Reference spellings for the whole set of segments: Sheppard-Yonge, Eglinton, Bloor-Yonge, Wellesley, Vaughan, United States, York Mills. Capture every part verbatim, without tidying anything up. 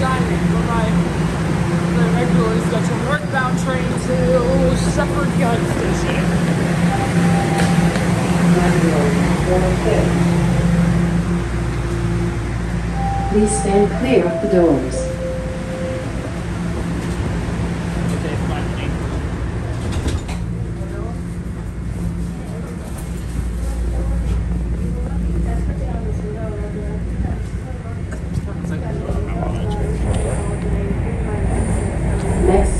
diamond, but my, my regular is got some northbound train to Sheppard-Yonge station. Please stand clear of the doors.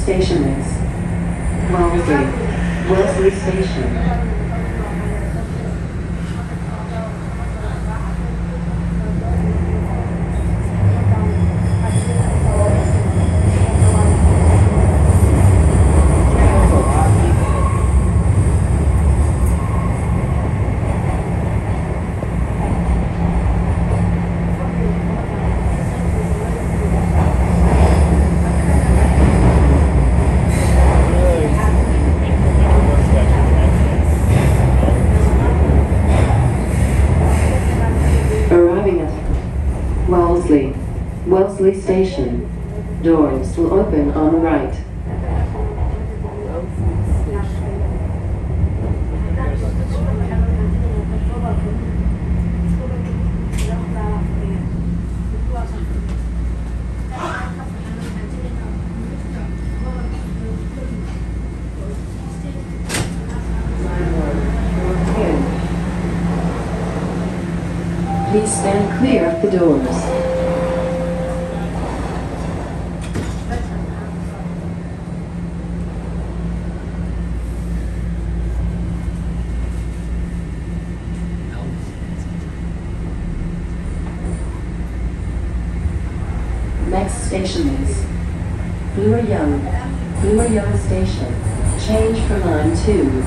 Station is Wellesley, Wellesley Station. Wellesley, Wellesley Station. Doors will open on the right. Please stand clear of the doors. Next station is Bloor-Yonge, Bloor-Yonge Station. Change for line two.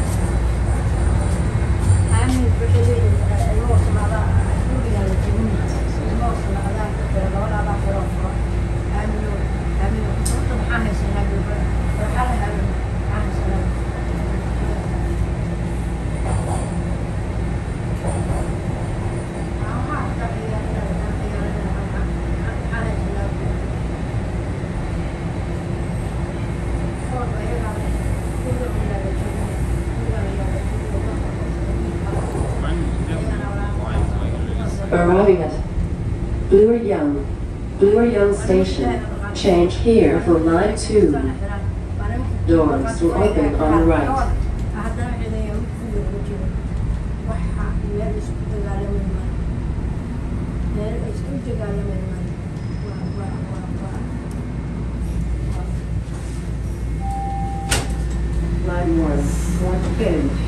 Arriving at Bloor-Yonge, Bloor-Yonge Station. Change here for line two. Doors will open on the right. Line one, one change.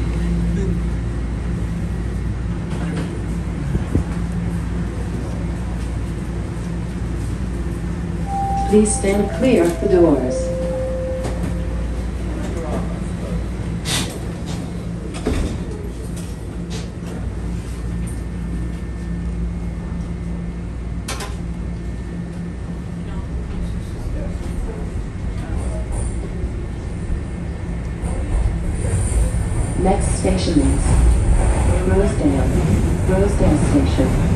Please stand clear of the doors. Next station is Rosedale, Rosedale Station.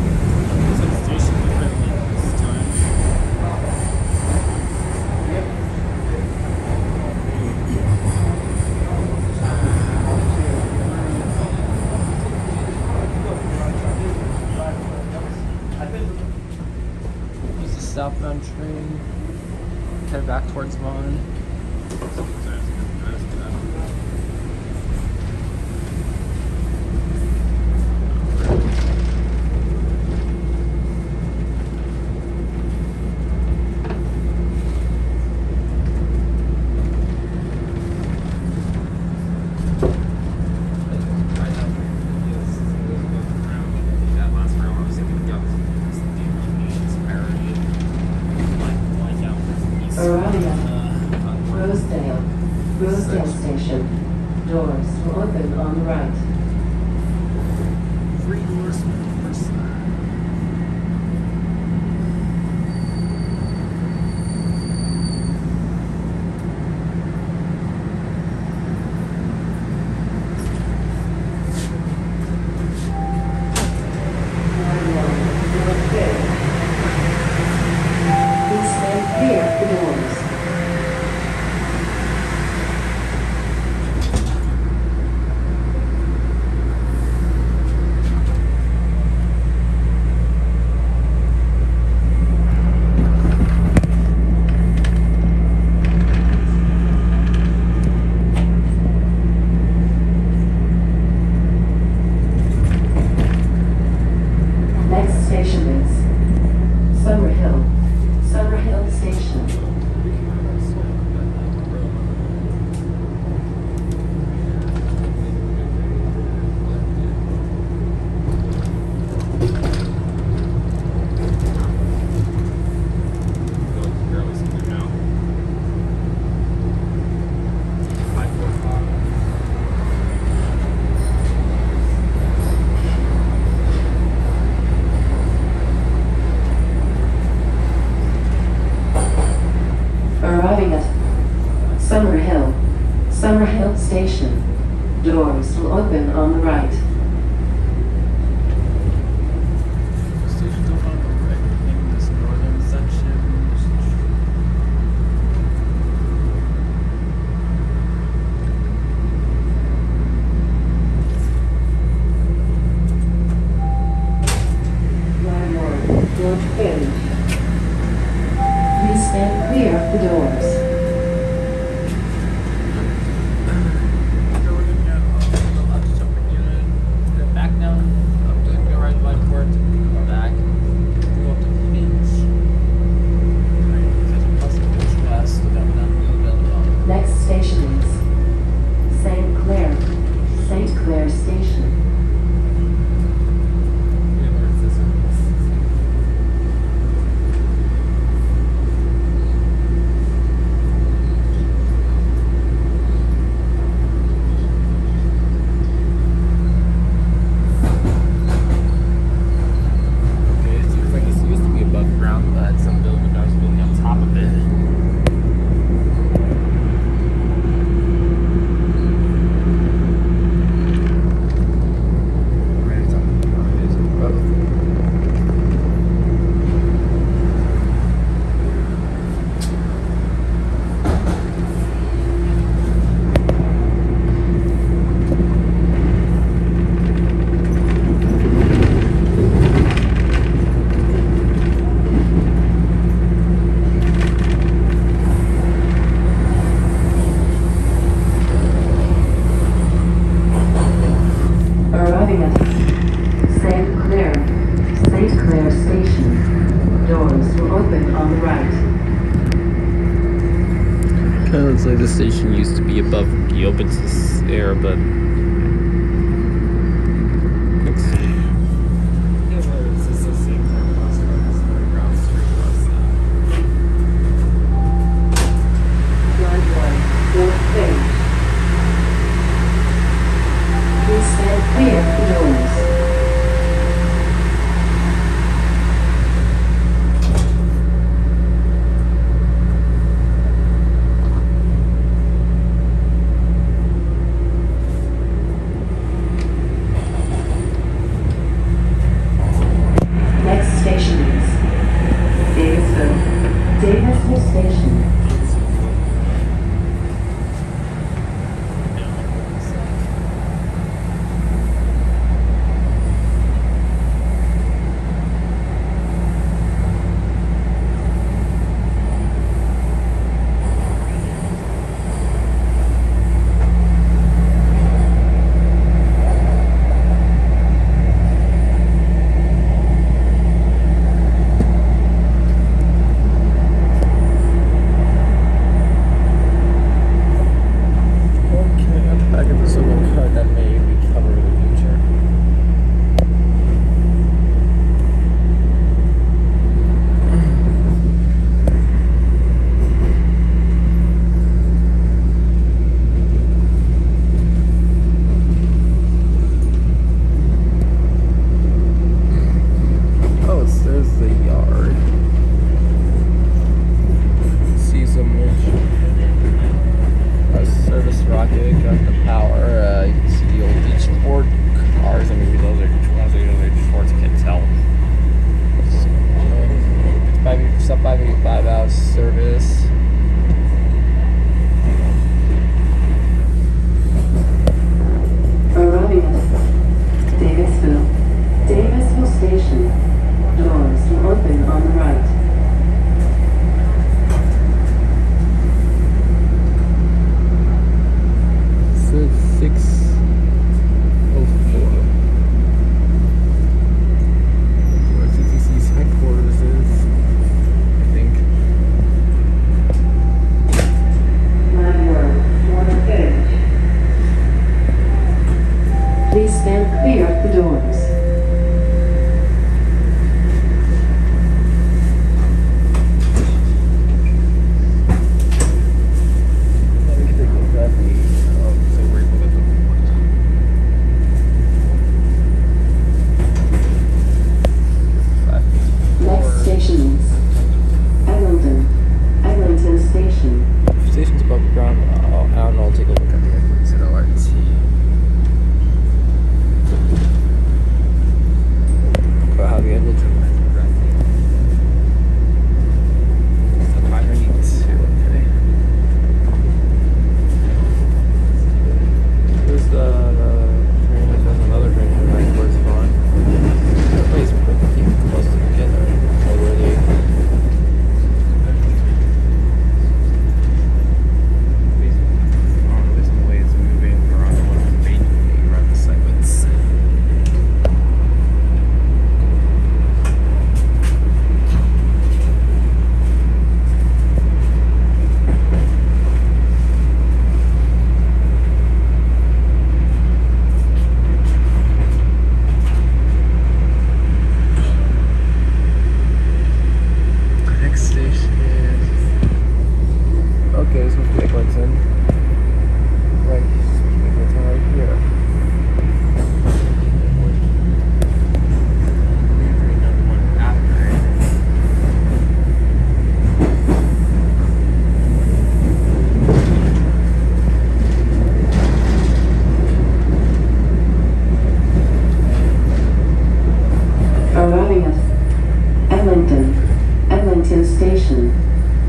Southbound train, head back towards Vaughan. Rosedale, Rosedale Station. Doors will open on the right. Three doors from the first side. Please stand clear of the noise.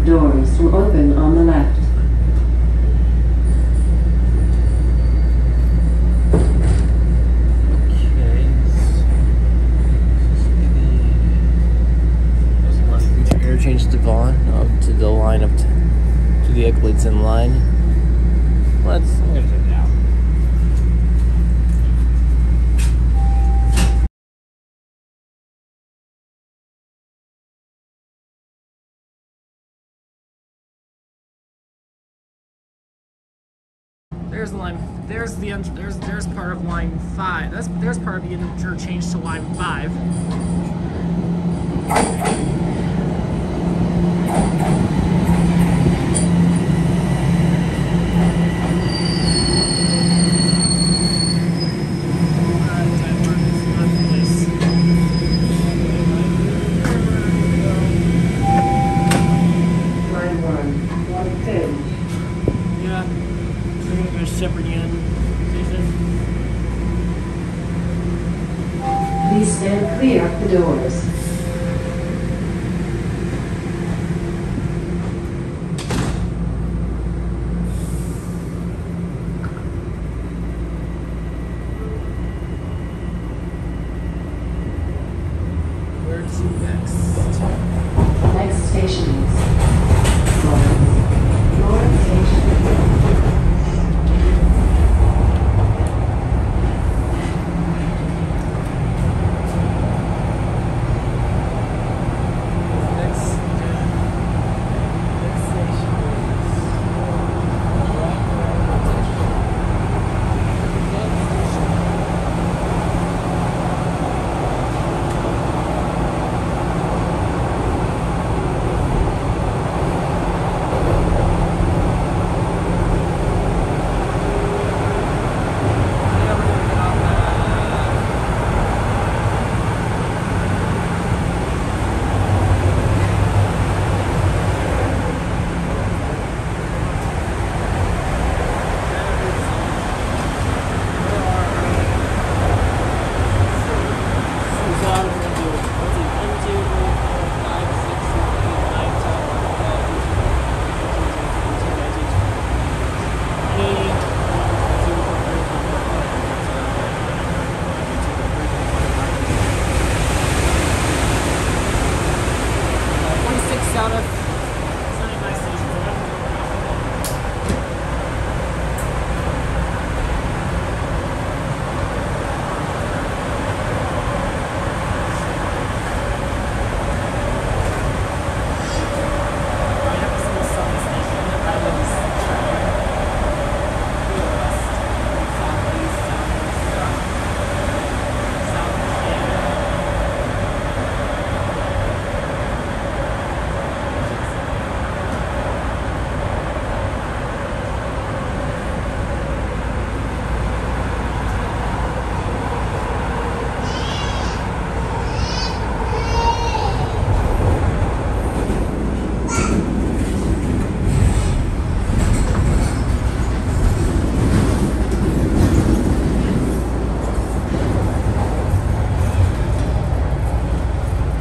Doors will open on the left. Change the Vaughn up to the line up to, to the Eglinton line. Let's look at it now. There's the line. There's the there's there's part of line five. That's there's part of the interchange to line five. Sheppard-Yonge. Please stand clear of the doors. Where to next? Next station is Bloor-Yonge station.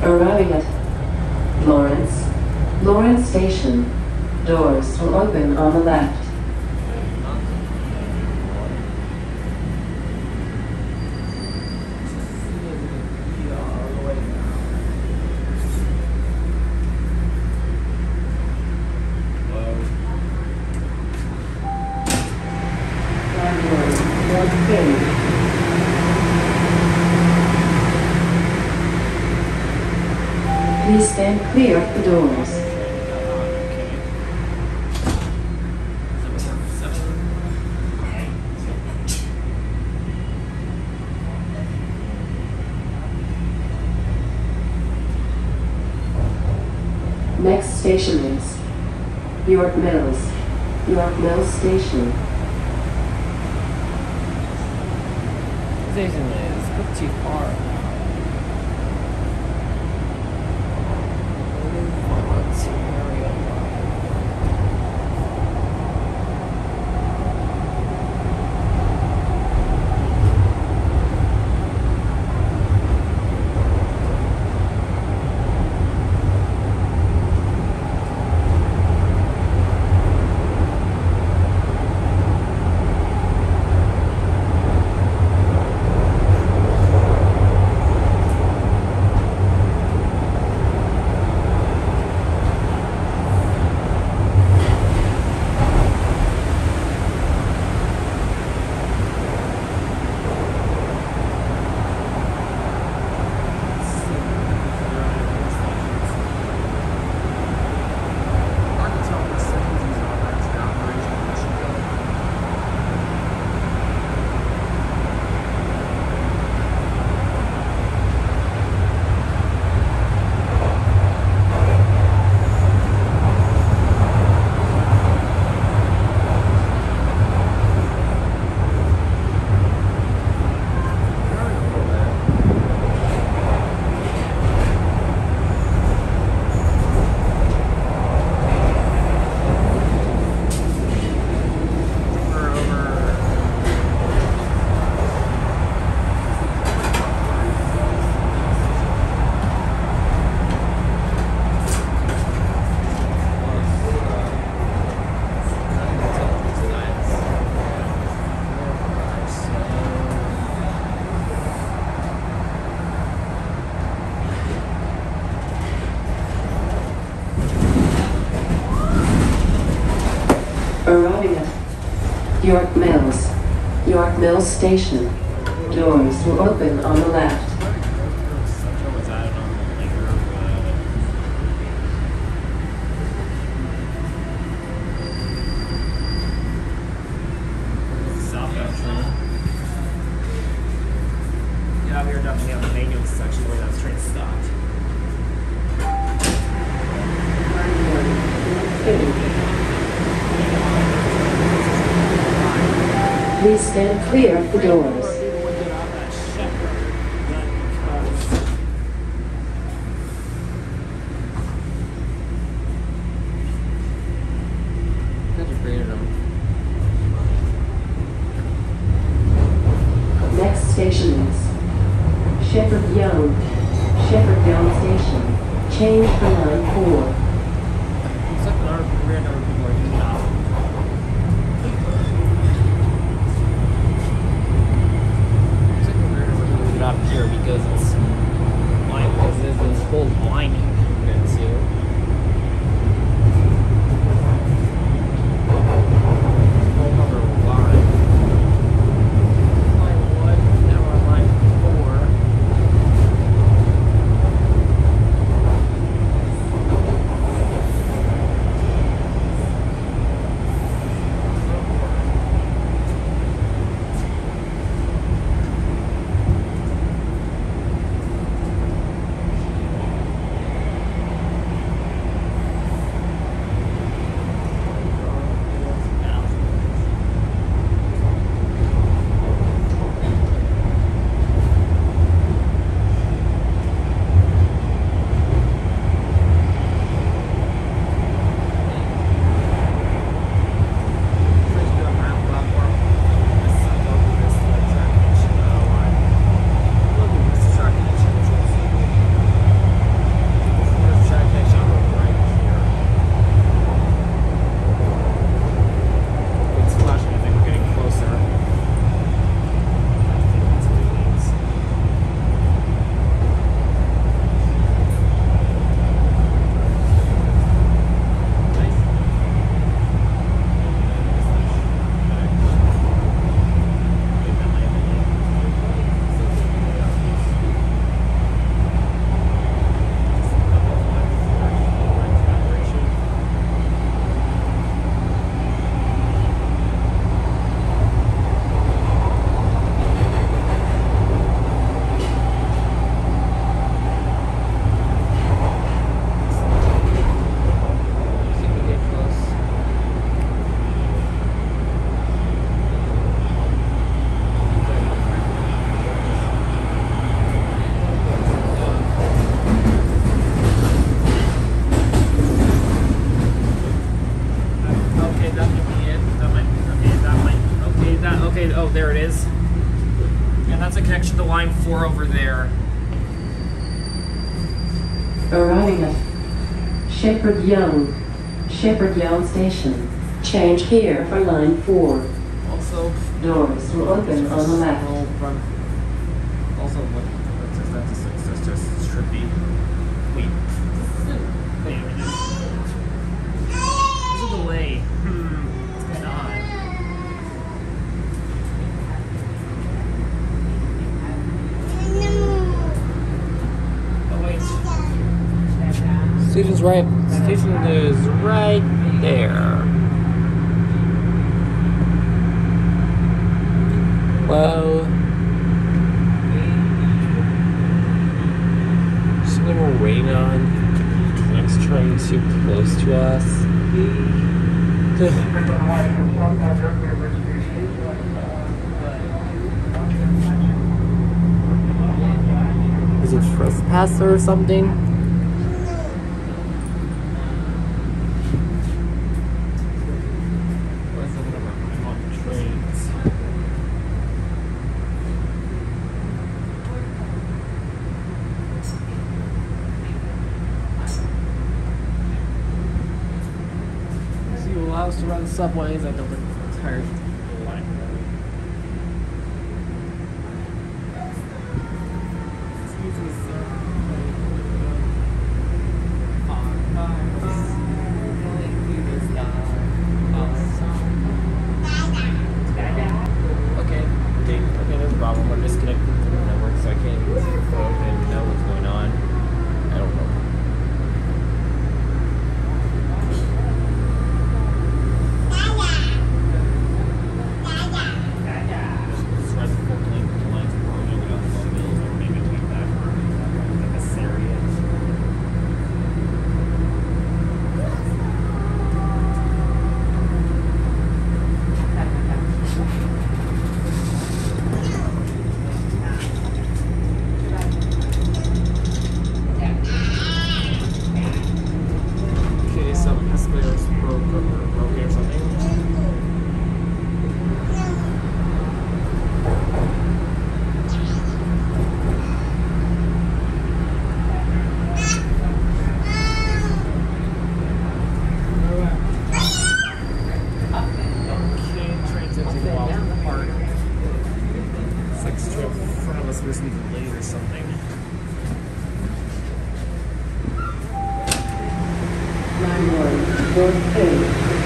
Arriving at Lawrence, Lawrence Station, doors will open on the left. Please stand clear of the doors. Next station is York Mills, York Mills Station. Station is a bit too far. Arriving at York Mills, York Mills Station. Doors will open on the left. Please stand clear of the doors. Next station is Sheppard-Yonge, Sheppard-Yonge Station. Change for line four. Oh, there it is. And that's a connection to line four over there. Arriving at Sheppard-Yonge, Sheppard-Yonge Station. Change here for line four. Also, doors will open on the left. Also, what says that to six? That's just trippy. Wait. There's a delay. Hmm. Station's right. Station is right there. Well, something we're waiting on. Next train too close to us. Is it a trespasser or something? To run subways, I don't think it's hard. Excuse me, sir. some escalators broke or broken or something. Landlord, door two.